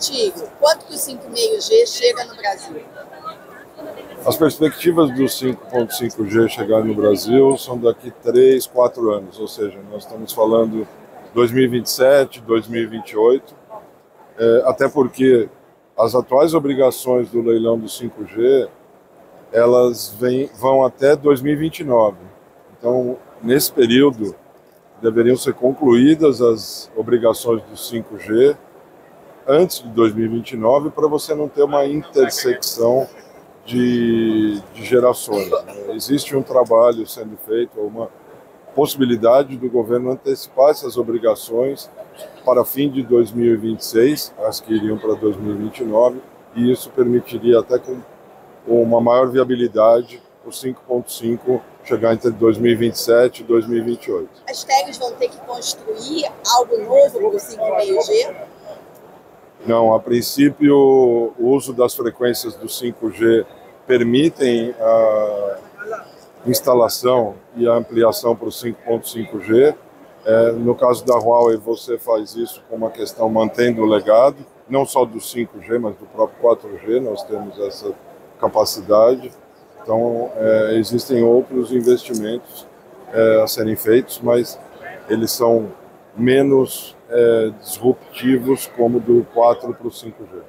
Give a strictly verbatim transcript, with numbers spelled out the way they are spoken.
Atilio, quanto que o cinco ponto cinco G chega no Brasil? As perspectivas do cinco ponto cinco G chegar no Brasil são daqui três, quatro anos, ou seja, nós estamos falando dois mil e vinte e sete, dois mil e vinte e oito, é, até porque as atuais obrigações do leilão do cinco G, elas vem, vão até dois mil e vinte e nove. Então, nesse período, deveriam ser concluídas as obrigações do cinco G antes de dois mil e vinte e nove, para você não ter uma intersecção de, de gerações. Existe um trabalho sendo feito, uma possibilidade do governo antecipar essas obrigações para fim de dois mil e vinte e seis, as que iriam para dois mil e vinte e nove, e isso permitiria até com uma maior viabilidade o cinco ponto cinco chegar entre dois mil e vinte e sete e dois mil e vinte e oito. As tags vão ter que construir algo novo para o cinco ponto cinco G? Não, a princípio o uso das frequências do cinco G permitem a instalação e a ampliação para o cinco ponto cinco G. É, no caso da Huawei, você faz isso com uma questão mantendo o legado, não só do cinco G, mas do próprio quatro G, nós temos essa capacidade. Então, é, existem outros investimentos é, a serem feitos, mas eles são menos é, disruptivos como do quatro para o cinco G.